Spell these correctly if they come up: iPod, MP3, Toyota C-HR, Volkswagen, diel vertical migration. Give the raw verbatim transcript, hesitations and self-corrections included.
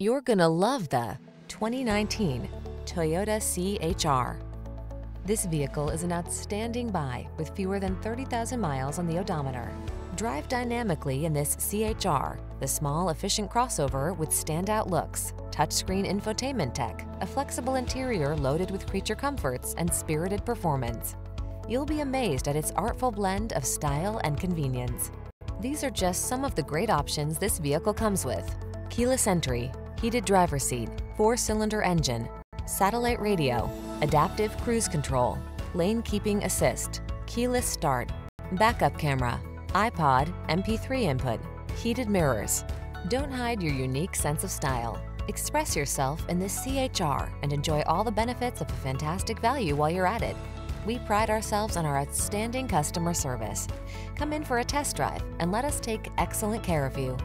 You're gonna love the twenty nineteen Toyota C H R. This vehicle is an outstanding buy with fewer than thirty thousand miles on the odometer. Drive dynamically in this C H R, the small, efficient crossover with standout looks, touchscreen infotainment tech, a flexible interior loaded with creature comforts, and spirited performance. You'll be amazed at its artful blend of style and convenience. These are just some of the great options this vehicle comes with: keyless entry, heated driver's seat, four-cylinder engine, satellite radio, adaptive cruise control, lane keeping assist, keyless start, backup camera, iPod, M P three input, heated mirrors. Don't hide your unique sense of style. Express yourself in this C H R and enjoy all the benefits of a fantastic value while you're at it. We pride ourselves on our outstanding customer service. Come in for a test drive and let us take excellent care of you.